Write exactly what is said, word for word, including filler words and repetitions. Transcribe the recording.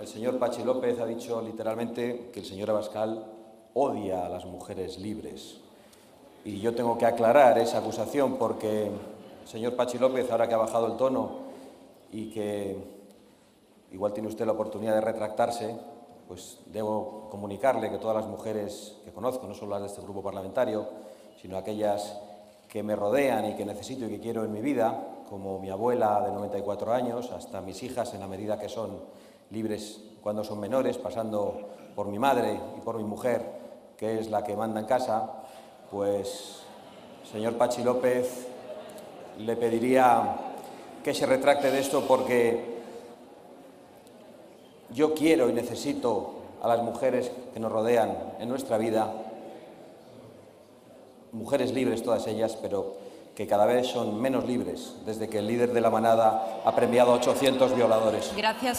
el señor Patxi López ha dicho literalmente que el señor Abascal odia a las mujeres libres. Y yo tengo que aclarar esa acusación porque, señor Patxi López, ahora que ha bajado el tono y que igual tiene usted la oportunidad de retractarse, pues debo comunicarle que todas las mujeres que conozco, no solo las de este grupo parlamentario, sino aquellas que me rodean y que necesito y que quiero en mi vida, como mi abuela de noventa y cuatro años, hasta mis hijas en la medida que son libres cuando son menores, pasando por mi madre y por mi mujer, que es la que manda en casa, pues, señor Patxi López, le pediría que se retracte de esto porque yo quiero y necesito a las mujeres que nos rodean en nuestra vida, mujeres libres todas ellas, pero que cada vez son menos libres desde que el líder de la manada ha premiado a ochocientos violadores. Gracias.